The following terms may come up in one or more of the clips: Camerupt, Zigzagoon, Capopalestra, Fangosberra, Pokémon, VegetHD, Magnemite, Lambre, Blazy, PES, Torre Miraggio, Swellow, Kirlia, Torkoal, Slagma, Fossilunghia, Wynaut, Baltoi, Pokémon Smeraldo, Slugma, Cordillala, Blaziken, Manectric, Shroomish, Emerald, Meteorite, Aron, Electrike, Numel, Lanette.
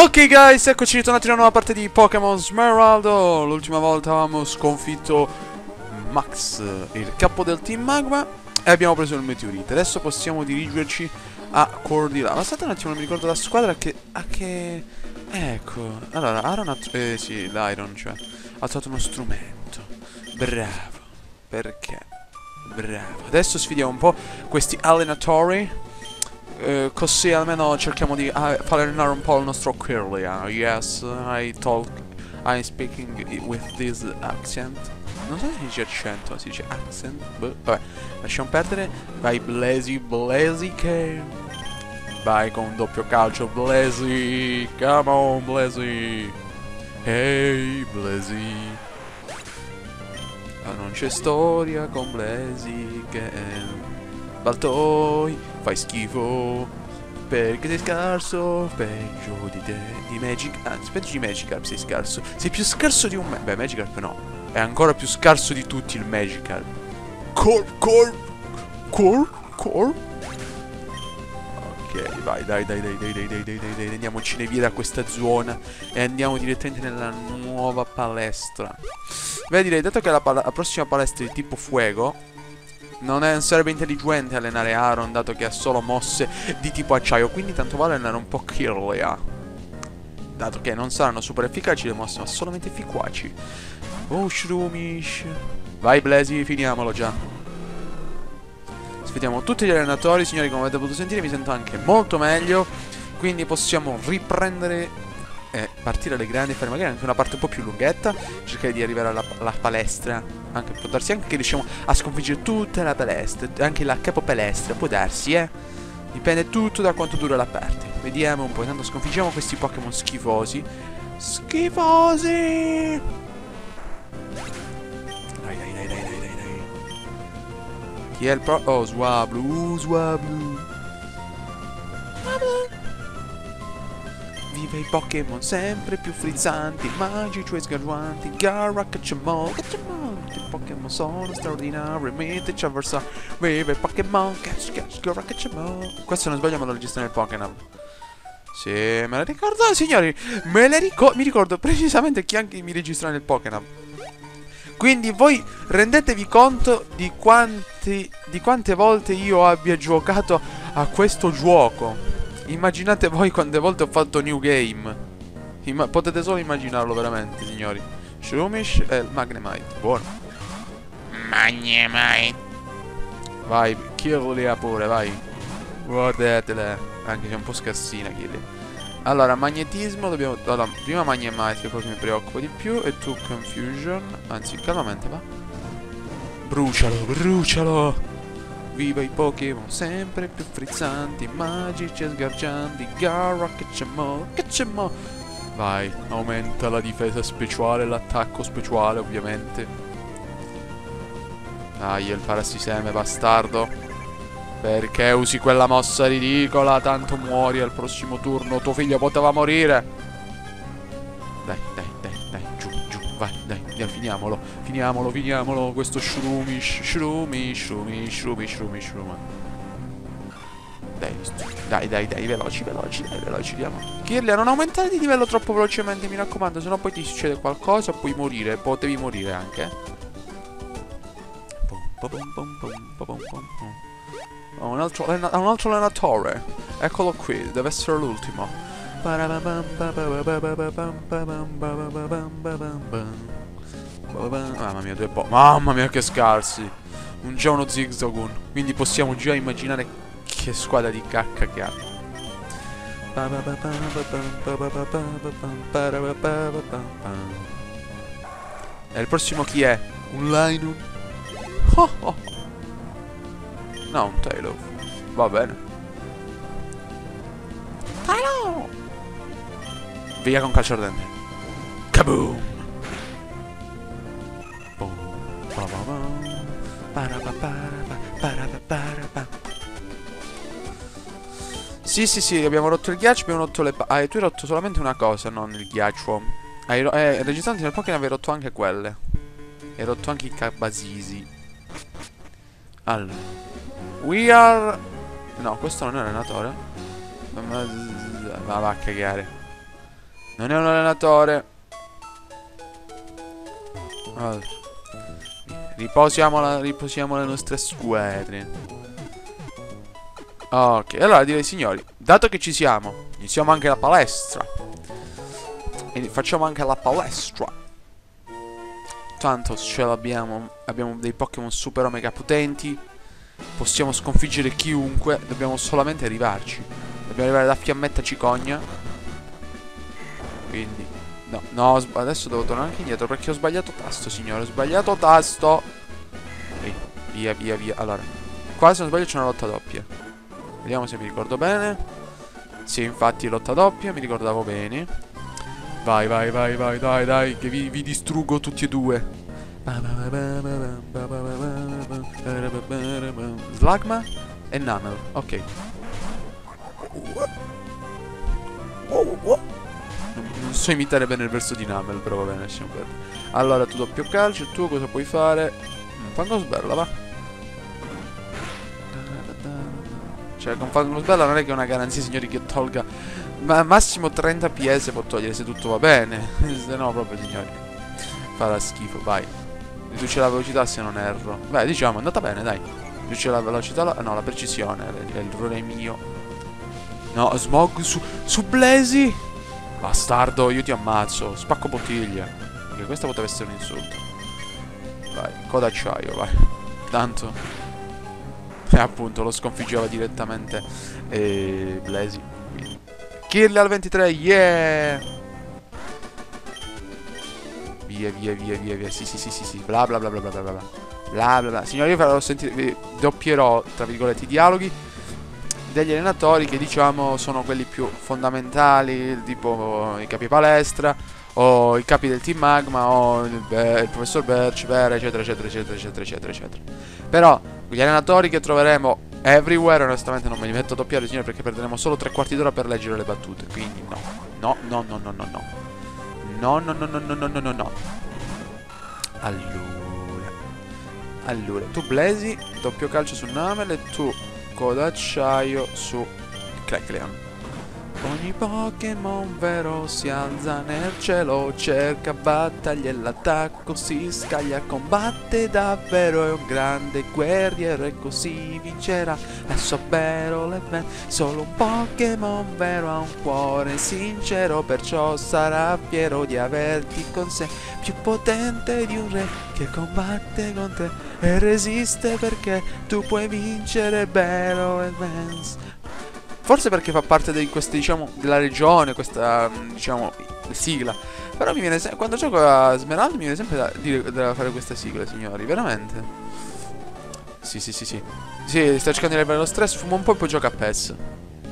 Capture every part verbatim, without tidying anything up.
Ok guys, eccoci ritornati in una nuova parte di Pokémon Smeraldo. L'ultima volta avevamo sconfitto Max, il capo del Team Magma, e abbiamo preso il Meteorite. Adesso possiamo dirigerci a Cordillala. Ma state un attimo, non mi ricordo la squadra che... a che... Ecco, allora, Aron ha... Eh sì, l'Iron, cioè ha trovato uno strumento. Bravo. Perché? Bravo. Adesso sfidiamo un po' questi allenatori. Uh, così almeno cerchiamo di uh, far allenare un po' il nostro Kirlia. Yes, I talk, I'm speaking with this accent. Non so se si dice accento, si dice accent. Buh. Vabbè, lasciamo perdere. Vai Blazy, Blazy che... Vai con un doppio calcio, Blazy. Come on, Blazy. Hey, Blazy. Ah, non c'è storia con Blazy che... Baltoi, fai schifo, perché sei scarso, peggio di te, di Magic, anzi peggio di Magikarp sei scarso, sei più scarso di un me, beh Magikarp no, è ancora più scarso di tutti il Magikarp. Corp, corp, corp, corp. Ok, vai, dai, dai, dai, dai, dai, dai, dai, dai, dai, andiamocene via da questa zona e andiamo direttamente nella nuova palestra. Beh, direi, dato che la, la prossima palestra è di tipo fuego, non, è, non sarebbe intelligente allenare Aron, dato che ha solo mosse di tipo acciaio. Quindi tanto vale allenare un po' Kirlia, dato che non saranno super efficaci le mosse, ma solamente efficaci. Oh, Shroomish. Vai Blazy, finiamolo già. Sfidiamo tutti gli allenatori. Signori, come avete potuto sentire mi sento anche molto meglio, quindi possiamo riprendere e partire alle grandi, fare magari anche una parte un po' più lunghetta, cercare di arrivare alla, alla palestra. Anche può darsi anche che riusciamo a sconfiggere tutta la palestra, anche la capopalestra, può darsi, eh. Dipende tutto da quanto dura la parte. Vediamo un po', intanto sconfiggiamo questi Pokémon schifosi. Schifosi! Dai, dai, dai, dai, dai, dai. Chi è il pro? Oh, Swablu, uh, Swablu. Viva i Pokémon sempre più frizzanti, magici e sgarruanti, gara cacciamo, cacciamo, i Pokémon sono straordinari, mettici a versare, viva i Pokémon, catch, catch, gara cacciamo. Questo non sbaglio, ma lo registro nel Pokémon. Sì, me la ricordo, signori, me le ricordo, mi ricordo precisamente chi anche mi registra nel Pokémon. Quindi voi rendetevi conto di quanti, di quante volte io abbia giocato a questo gioco. Immaginate voi quante volte ho fatto New Game. Imma potete solo immaginarlo veramente, signori. Shroomish e il Magnemite. Buono. Magnemite. Vai, Kirlia pure, vai. Guardatele. Anche se è un po' scarsina, Kirlia. Allora, magnetismo dobbiamo... Allora, prima Magnemite, che poi mi preoccupo di più. E tu, Confusion. Anzi, calmamente, va. Brucialo, brucialo. Viva i Pokémon sempre più frizzanti, magici e sgargianti, gara cacciamo, cacciamo. Vai, aumenta la difesa speciale, l'attacco speciale ovviamente. Dai, il parassiseme bastardo. Perché usi quella mossa ridicola? Tanto muori al prossimo turno, tuo figlio poteva morire. Dai, dai, dai, dai, giù, giù, vai, dai. Finiamolo, finiamolo, finiamolo. Questo Shroomish, Shroomish, Shroomish, Shroomish, Shroomish, Shroomish. Dai, dai, dai, dai, veloci, veloci, dai, veloci, andiamo. Kirlia, non aumentare di livello troppo velocemente, mi raccomando, sennò poi ti succede qualcosa, puoi morire, potevi morire anche. Ha un altro allenatore. Eccolo qui, deve essere l'ultimo. Mamma mia, due po'. Mamma mia, che scarsi. Un già uno Zigzagoon. Quindi possiamo già immaginare che squadra di cacca che ha. E il prossimo chi è? Un Lino? Oh, oh. No, un Taillow. Va bene. Taillow! Via con calcio ardente. Kaboom! Sì, sì, sì, abbiamo rotto il ghiaccio, abbiamo rotto le... Ah, e tu hai rotto solamente una cosa, non il ghiaccio. Hai ro... eh, registrando nel Pokémon avevi rotto anche quelle. Hai rotto anche i cabasisi. Allora, we are... No, questo non è un allenatore. Ma va a cagare. Non è un allenatore. Allora. Riposiamo, la, riposiamo le nostre squadre. Ok, allora direi, signori, dato che ci siamo, iniziamo anche la palestra. E facciamo anche la palestra. Tanto ce l'abbiamo. Abbiamo dei Pokémon super omega potenti. Possiamo sconfiggere chiunque. Dobbiamo solamente arrivarci. Dobbiamo arrivare da Fiammetta Cicogna. Quindi no, no, adesso devo tornare anche indietro perché ho sbagliato tasto, signore. Ho sbagliato tasto. Ehi, via, via, via. Allora, qua se non sbaglio c'è una lotta doppia. Vediamo se mi ricordo bene. Sì, infatti lotta doppia, mi ricordavo bene. Vai, vai, vai, vai, dai, dai, che vi, vi distruggo tutti e due. Slagma e Numel, ok. Non so imitare bene il verso di Numel, però va bene, lasciamo perdere. Allora, tu doppio calcio, tu cosa puoi fare? Fangosberra, va. Cioè, con Fangosberra non è che è una garanzia, signori, che tolga. Ma massimo trenta P S può togliere se tutto va bene. Se no, proprio, signori, farà schifo, vai. Riduce la velocità se non erro. Beh, diciamo, è andata bene, dai. Riduce la velocità, la... no, la precisione. L'errore è mio. No, smog su... su Blazy. Bastardo, io ti ammazzo. Spacco bottiglia. Perché questa poteva essere un insulto. Vai, coda acciaio, vai. Tanto. E appunto, lo sconfiggeva direttamente e... Blazy. Kirlia al ventitré, yeah! Via, via, via, via, via. Sì, sì, sì, sì, sì. Bla, bla, bla, bla, bla, bla, bla, bla, bla, bla. Signori, io farò sentire, doppierò, tra virgolette, i dialoghi degli allenatori che, diciamo, sono quelli più fondamentali, tipo i capi palestra, o i capi del Team Magma, o il, Be il professor Berch, Vera, eccetera, eccetera, eccetera, eccetera, eccetera, eccetera. Però, gli allenatori che troveremo everywhere, onestamente non me li metto a doppiare, signori, perché perderemo solo tre quarti d'ora per leggere le battute. Quindi no, no, no, no, no, no, no. No, no, no, no, no, no, no, no. Allora. Allora, tu Blazy, doppio calcio su Numel e tu coda acciaio su Crackleon. Ogni Pokémon vero si alza nel cielo, cerca battaglia e l'attacco, si scaglia, combatte davvero, è un grande guerriero e così vincerà la sua perole. Solo un Pokémon vero ha un cuore sincero, perciò sarà fiero di averti con sé, più potente di un re che combatte con te e resiste perché tu puoi vincere, bello e vence. Forse perché fa parte di queste, diciamo, della regione, questa, diciamo, sigla. Però mi viene sempre, quando gioco a Smeraldo mi viene sempre da, dire, da fare questa sigla, signori, veramente. Sì, sì, sì, sì. Sì, sto cercando di liberare lo stress, fumo un po' e poi gioco a P E S.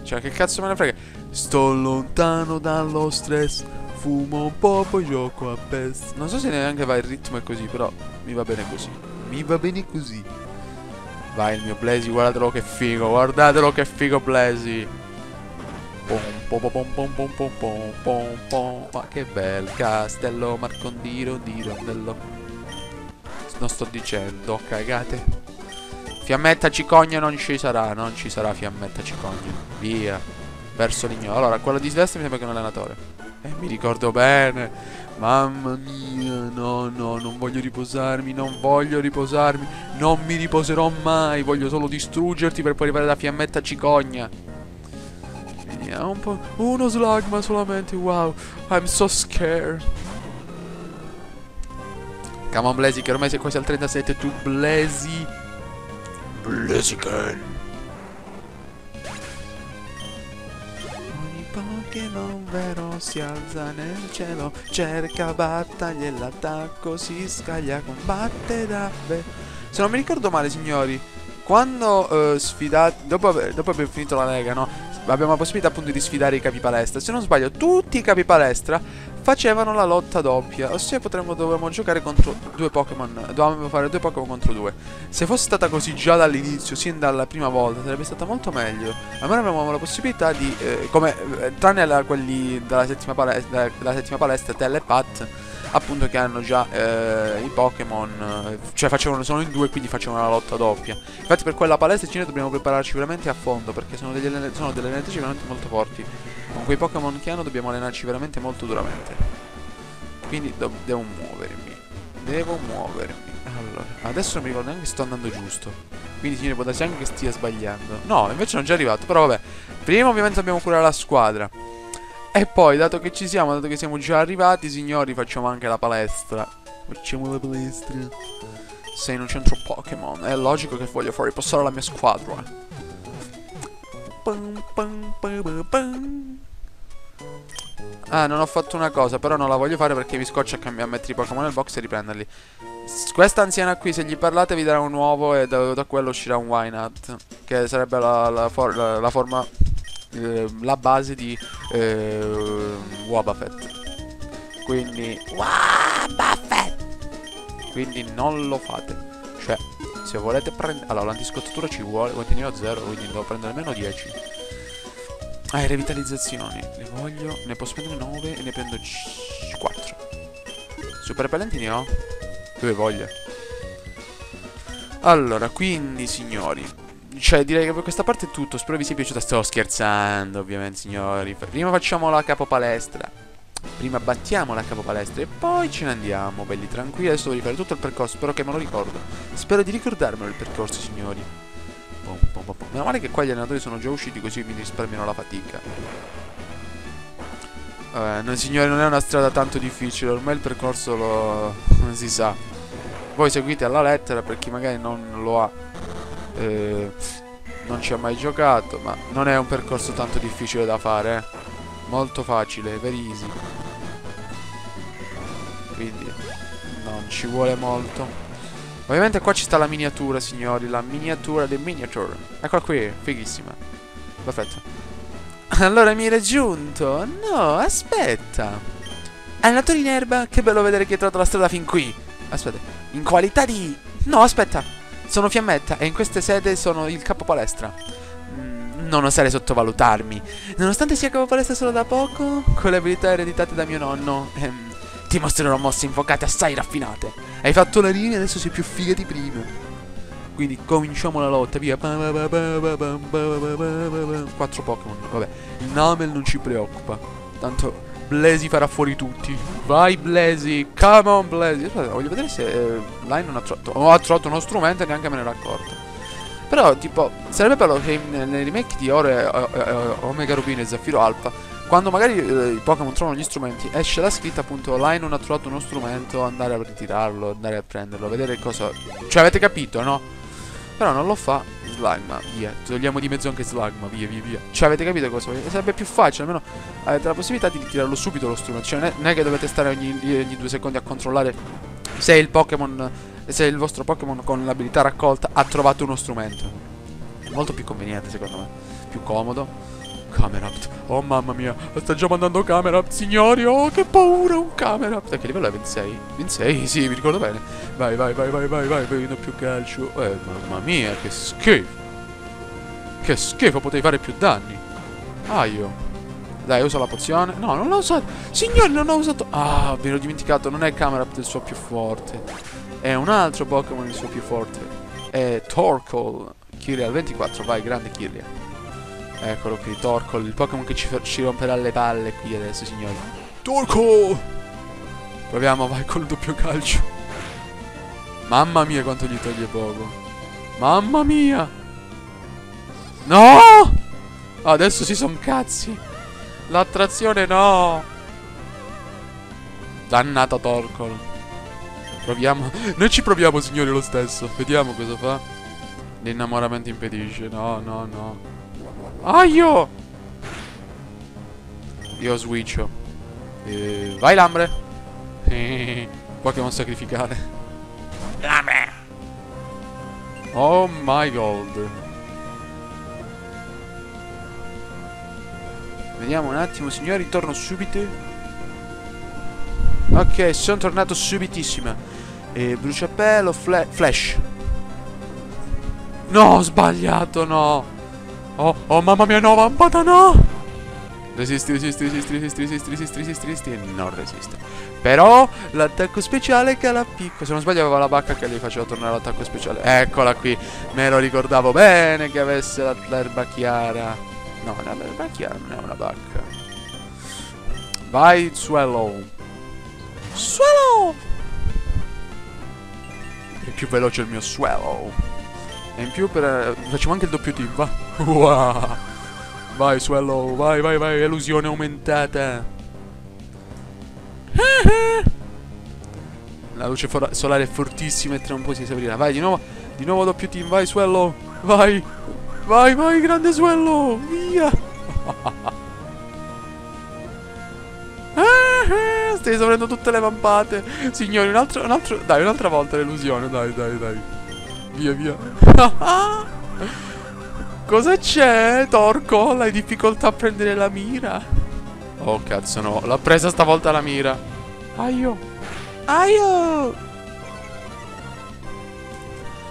Cioè, che cazzo me ne frega? Sto lontano dallo stress, fumo un po' e poi gioco a P E S. Non so se neanche va il ritmo e così, però mi va bene così. Mi va bene così. Vai il mio Blazy, guardatelo che figo, guardatelo che figo Blazy. Ma che bel castello, Marcondiro di Rondello. Non sto dicendo, cagate. Fiammetta Cicogna non ci sarà, non ci sarà Fiammetta Cicogna. Via, verso l'ignoro. Allora, quello di destra mi sembra che è un allenatore. E eh, mi ricordo bene. Mamma mia, no, no, non voglio riposarmi, non voglio riposarmi. Non mi riposerò mai, voglio solo distruggerti per poi arrivare da Fiammetta Cicogna. Vediamo un po'. Uno Slugma solamente, wow. I'm so scared. Come on Blazy, che ormai sei quasi al trentasette. Tu Blazy, Blaziken. Pokémon vero si alza nel cielo, cerca battaglia e l'attacco, si scaglia, combatte davvero. Se non mi ricordo male, signori, quando eh, sfidate, dopo, dopo abbiamo finito la lega, no? Abbiamo la possibilità appunto di sfidare i capi palestra. Se non sbaglio, tutti i capi palestra facevano la lotta doppia, ossia potremmo, dovevamo giocare contro due Pokémon, dovevamo fare due Pokémon contro due. Se fosse stata così già dall'inizio, sin dalla prima volta, sarebbe stata molto meglio. Almeno avevamo la possibilità di, eh, come, eh, tranne la, quelli dalla settima palestra, dalla settima palestra Tele e Pat, appunto che hanno già eh, i Pokémon, cioè facevano solo in due, quindi facevano la lotta doppia. Infatti per quella palestra dobbiamo prepararci veramente a fondo, perché sono degli sono delle allenatrici veramente molto forti. Con quei Pokémon che hanno dobbiamo allenarci veramente molto duramente. Quindi devo muovermi. Devo muovermi. Allora, adesso non mi ricordo neanche se sto andando giusto. Quindi signore, può darsi anche che stia sbagliando. No, invece non è già arrivato, però vabbè. Prima ovviamente dobbiamo curare la squadra. E poi, dato che ci siamo, dato che siamo già arrivati, signori, facciamo anche la palestra. Facciamo la palestra. Sei in un centro Pokémon. È logico che voglio far riposare la mia squadra. Ah, non ho fatto una cosa, però non la voglio fare perché vi scoccio a, cambiare, a mettere i Pokémon nel box e riprenderli. Questa anziana qui, se gli parlate, vi darà un uovo e da, da quello uscirà un Wynaut, che sarebbe la, la, for la, la forma... la base di eh, Wobbuffet. Quindi Wobbuffet. Quindi non lo fate. Cioè, se volete prendere... Allora, l'antiscottatura ci vuole. Continuo a zero, quindi devo prendere almeno dieci. Ah, e revitalizzazioni. Ne voglio... Ne posso prendere nove e ne prendo quattro. Super repellenti ne ho? Dove voglio. Allora, quindi, signori, cioè direi che per questa parte è tutto. Spero vi sia piaciuta. Sto scherzando ovviamente, signori. Prima facciamo la capopalestra. Prima battiamo la capopalestra e poi ce ne andiamo, belli tranquilli. Adesso devo rifare tutto il percorso. Spero che me lo ricordo. Spero di ricordarmelo il percorso, signori. Pom, pom, pom, pom. Meno male che qua gli allenatori sono già usciti, così mi risparmiano la fatica. eh, no, Signori, non è una strada tanto difficile. Ormai il percorso lo... non si sa. Voi seguite alla lettera, per chi magari non lo ha Eh, non ci ha mai giocato, ma non è un percorso tanto difficile da fare, eh? Molto facile, very easy. Quindi non ci vuole molto. Ovviamente qua ci sta la miniatura, signori, la miniatura del miniature. Eccola qui, fighissima. Perfetto. Allora mi hai raggiunto. No, aspetta. Allenatori in erba, che bello vedere che hai trovato la strada fin qui. Aspetta, in qualità di... No, aspetta, sono Fiammetta e in queste sede sono il capopalestra. Mm, non osare sottovalutarmi. Nonostante sia capopalestra solo da poco, con le abilità ereditate da mio nonno, ehm, ti mostrerò mosse invocate assai raffinate. Hai fatto la linea e adesso sei più figa di prima. Quindi cominciamo la lotta, via. Quattro Pokémon, vabbè. Il Numel non ci preoccupa. Tanto Blazy farà fuori tutti. Vai Blazy, come on Blazy. Aspetta, voglio vedere se eh, Line non ha trovato... Oh, ha trovato uno strumento e neanche me ne ero accorto. Però tipo, sarebbe bello che nei remake di Oro, eh, eh, Omega Rubino e Zaffiro Alfa, quando magari eh, i Pokémon trovano gli strumenti, esce la scritta appunto Line non ha trovato uno strumento, andare a ritirarlo, andare a prenderlo, vedere cosa... Cioè avete capito, no? Però non lo fa Slagma, via, togliamo di mezzo anche Slagma, via via via. Cioè avete capito cosa voglio? Sarebbe più facile, almeno avete la possibilità di ritirarlo subito lo strumento. Cioè non è che dovete stare ogni, ogni due secondi a controllare se il Pokémon, se il vostro Pokémon con l'abilità raccolta ha trovato uno strumento. È molto più conveniente secondo me, più comodo. Camerupt, oh mamma mia, sta già mandando Camerupt, signori, oh che paura un Camerupt. A che livello è? ventisei? ventisei? Sì, mi ricordo bene. Vai, vai, vai, vai, vai, vai, vai, più calcio. Eh, mamma mia, che schifo. Che schifo, potevi fare più danni. Ah, io. Dai, uso la pozione. No, non l'ho usato. Signori, non ho usato. Ah, ve l'ho dimenticato, non è Camerupt il suo più forte. È un altro Pokémon il suo più forte. È Torkoal. Kirlia al ventiquattro, vai, grande Kirlia. Eccolo qui, Torkoal, il Pokémon che ci, ci romperà le palle qui adesso, signori. Torkoal! Proviamo, vai col doppio calcio. Mamma mia quanto gli toglie poco. Mamma mia! No! Adesso si son cazzi. L'attrazione no! Dannata Torkoal. Proviamo. Noi ci proviamo, signori, lo stesso. Vediamo cosa fa. L'innamoramento impedisce. No, no, no. Aio! Io switcho. Eh, vai Lambre! Pokémon sacrificare. Lambre! Oh my god! Vediamo un attimo, signori, torno subito. Ok, sono tornato subitissima. Eh, bruciapelo, fla flash. No, ho sbagliato, no! Oh, oh mamma mia, no, vampata no! Resisti, resisti, resisti, resisti, resisti, resisti, resisti, resisti e non resiste. Però l'attacco speciale che la picco. Se non sbaglio aveva la bacca che gli faceva tornare l'attacco speciale. Eccola qui. Me lo ricordavo bene che avesse l'erba chiara. No, l'erba chiara non è una bacca. Vai, Swellow. Swellow! È più veloce il mio Swellow. E in più per... facciamo anche il doppio team, va. Wow. Vai, Swellow, vai, vai, vai, elusione aumentata. La luce solare è fortissima e tra un po' si aprirà. Vai, di nuovo, di nuovo doppio team, vai, Swellow. Vai, vai, vai, grande Swellow, via. Stai esaurendo tutte le vampate. Signori, un altro, un altro, dai, un'altra volta l'illusione, dai, dai, dai. Via, via. Cosa c'è, Torkoal? Hai difficoltà a prendere la mira? Oh, cazzo, no. L'ha presa stavolta la mira. Aio. Aio.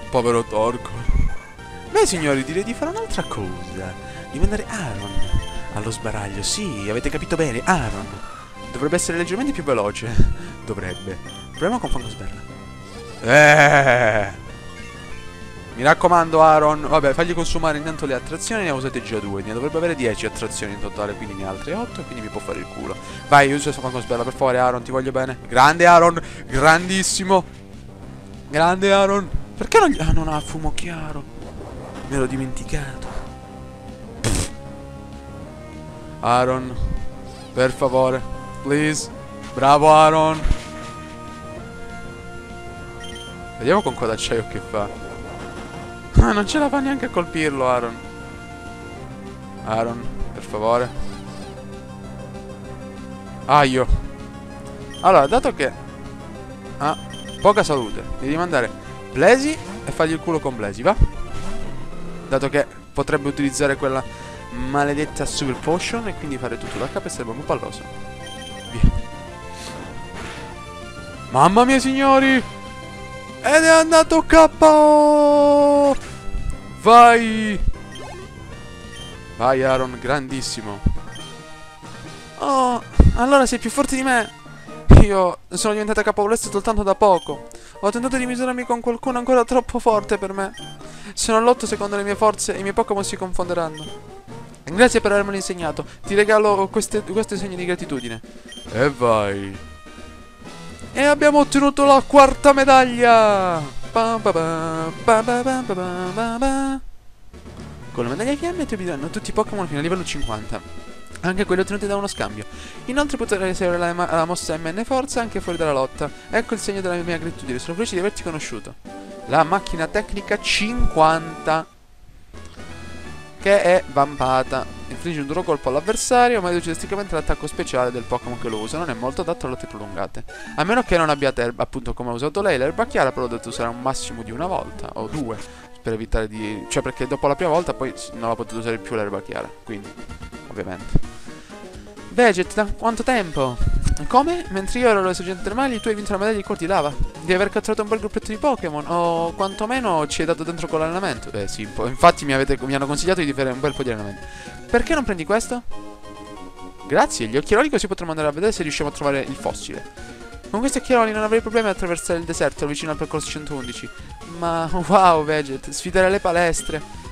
Povero Torkoal. Beh, signori, direi di fare un'altra cosa. Di mandare Aron allo sbaraglio. Sì, avete capito bene. Aron dovrebbe essere leggermente più veloce. Dovrebbe. Proviamo con Fangosberra. Eh... Mi raccomando, Aron. Vabbè, fagli consumare intanto le attrazioni. Ne usate già due. Ne dovrebbe avere dieci attrazioni in totale. Quindi ne altre otto. Quindi mi può fare il culo. Vai, usa questa Fangosberra, per favore, Aron. Ti voglio bene. Grande, Aron. Grandissimo. Grande, Aron. Perché non gli... Ah, non ha fumo chiaro. Me l'ho dimenticato. Pff. Aron, per favore. Please. Bravo, Aron. Vediamo con coda acciaio che fa. Ah, non ce la fa neanche a colpirlo, Aron. Aron, per favore. Aio. Allora, dato che ha poca salute, devi mandare Blazy e fargli il culo con Blazy, va? Dato che potrebbe utilizzare quella maledetta Super Potion e quindi fare tutto da capo e sarebbe un po' palloso. Via. Mamma mia, signori! Ed è andato kappa! Vai! Vai, Aron, grandissimo. Oh, allora sei più forte di me. Io sono diventata capopalestra soltanto da poco. Ho tentato di misurarmi con qualcuno ancora troppo forte per me. Se non lotto secondo le mie forze, i miei Pokémon si confonderanno. Grazie per avermelo insegnato. Ti regalo queste, questo segno di gratitudine. E vai. E abbiamo ottenuto la quarta medaglia! Ba ba ba, ba ba ba ba ba. Con la medaglia Fiammetta obbediranno tutti i Pokémon fino a livello cinquanta. Anche quelli ottenuti da uno scambio. Inoltre potrai eseguire la, la mossa M N Forza anche fuori dalla lotta. Ecco il segno della mia gratitudine. Sono felice di averti conosciuto. La macchina tecnica cinquanta. Che è vampata. Infligge un duro colpo all'avversario, ma riduce drasticamente l'attacco speciale del Pokémon che lo usa. Non è molto adatto alle lotte prolungate. A meno che non abbiate erba, appunto come ha usato lei, l'erba chiara, però dovete usare un massimo di una volta o due. Per evitare di... cioè perché dopo la prima volta poi non la potete usare più l'erba chiara. Quindi, ovviamente. Veget, da quanto tempo? Come? Mentre io ero alle sorgenti termali, tu hai vinto la medaglia di Cordillala. Di aver catturato un bel gruppetto di Pokémon, o quantomeno ci hai dato dentro con l'allenamento. Eh sì, infatti mi, avete, mi hanno consigliato di fare un bel po' di allenamento. Perché non prendi questo? Grazie, gli occhiali così potremo andare a vedere se riusciamo a trovare il fossile. Con questi occhiali non avrei problemi ad attraversare il deserto vicino al percorso centoundici. Ma wow, Veget, sfidare le palestre.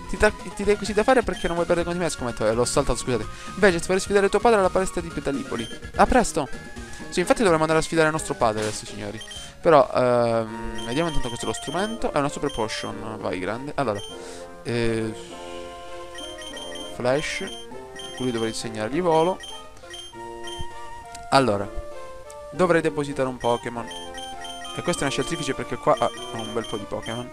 Ti dai così da fare perché non vuoi perdere con me? Scommetto, eh, l'ho saltato, scusate. Veget, vorrei sfidare tuo padre alla palestra di Petalipoli. A presto! Sì, infatti dovremmo andare a sfidare il nostro padre adesso, signori. Però, ehm, vediamo intanto questo è lo strumento. È una super potion, vai, grande. Allora, eh, flash. Qui dovrei insegnargli volo. Allora, dovrei depositare un Pokémon. E questa è una scelta difficile perché qua ah, ho un bel po' di Pokémon.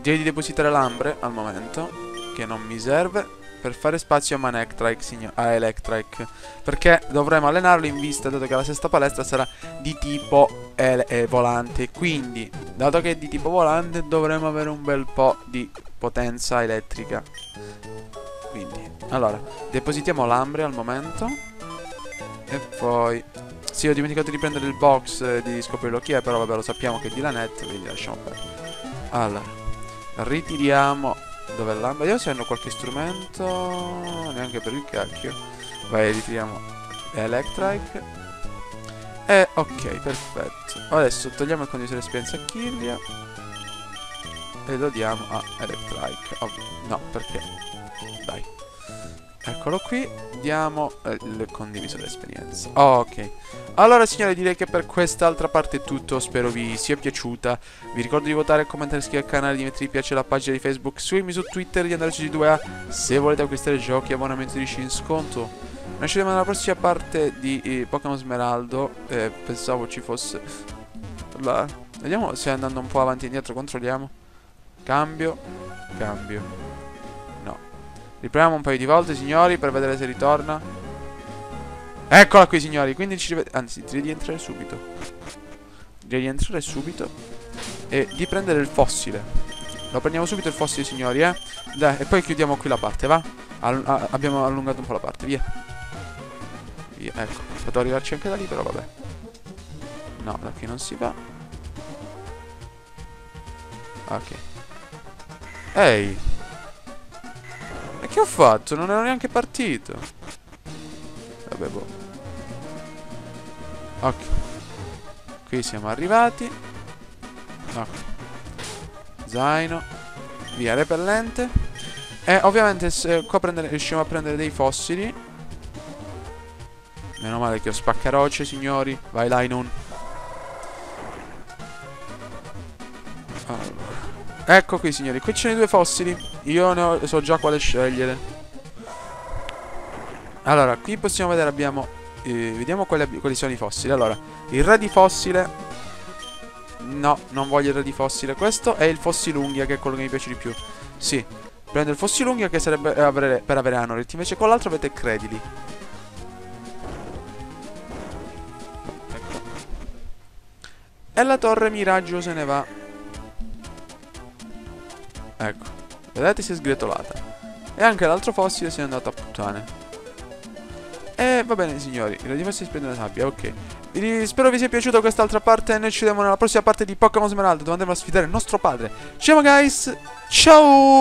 Direi di depositare l'ambre al momento, che non mi serve, per fare spazio a Manectric, signor, a Electrike, perché dovremo allenarlo in vista, dato che la sesta palestra sarà di tipo eh, volante. Quindi, dato che è di tipo volante, dovremo avere un bel po' di potenza elettrica. Quindi, allora, depositiamo l'ambre al momento. E poi... sì, ho dimenticato di prendere il box eh, di scoprirlo chi è, però vabbè, lo sappiamo che è di Lanette, quindi lasciamo perdere. Allora, ritiriamo... dov'è l'ambre? Vediamo se hanno qualche strumento. Neanche per il cacchio. Vai, ritiriamo Electrike. E eh, ok, perfetto. Adesso togliamo il condizionatore esperienza a Kirlia e lo diamo a Electrike. Oh, no, perché? Dai. Eccolo qui. Diamo eh, il condiviso d'esperienza. Oh, ok. Allora signori, direi che per quest'altra parte è tutto. Spero vi sia piaciuta. Vi ricordo di votare, commentare, iscrivervi al canale, di mettere mi piace alla pagina di Facebook, seguirmi su Twitter, di andare su G due A se volete acquistare giochi e abbonamenti di in sconto. Noi ci vediamo nella prossima parte di eh, Pokémon Smeraldo. eh, Pensavo ci fosse la... Vediamo se andando un po' avanti e indietro controlliamo. Cambio. Cambio. Riproviamo un paio di volte, signori, per vedere se ritorna. Eccola qui, signori. Quindi ci rivediamo. Anzi, direi di entrare subito. Direi di entrare subito e di prendere il fossile. Lo prendiamo subito il fossile, signori, eh. Dai, e poi chiudiamo qui la parte, va? All abbiamo allungato un po' la parte, via. Via, ecco. Potevo arrivarci anche da lì, però vabbè. No, da qui non si va. Ok. Ehi. Che ho fatto? Non ero neanche partito. Vabbè, boh. Ok. Qui siamo arrivati. Ok. Zaino. Via, repellente. E ovviamente se qua prendere, riusciamo a prendere dei fossili. Meno male che ho spaccaroce, signori. Vai là in un. Allora. Ecco qui, signori, qui ce ne sono due fossili. Io ne ho, so già quale scegliere. Allora, qui possiamo vedere, abbiamo eh, vediamo quali, quali sono i fossili. Allora, il re di fossile. No, non voglio il re di fossile. Questo è il Fossilunghia, che è quello che mi piace di più. Sì, prendo il Fossilunghia, che sarebbe eh, avere, per avere Anoretti. Invece con l'altro avete Credili. Ecco. E la Torre Miraggio se ne va. Ecco, vedete, si è sgretolata. E anche l'altro fossile si è andato a puttane. E va bene, signori, i radiofossili si spendono la sabbia, ok. Spero vi sia piaciuta quest'altra parte e noi ci vediamo nella prossima parte di Pokémon Smeraldo, dove andremo a sfidare il nostro padre. Ciao guys, ciao.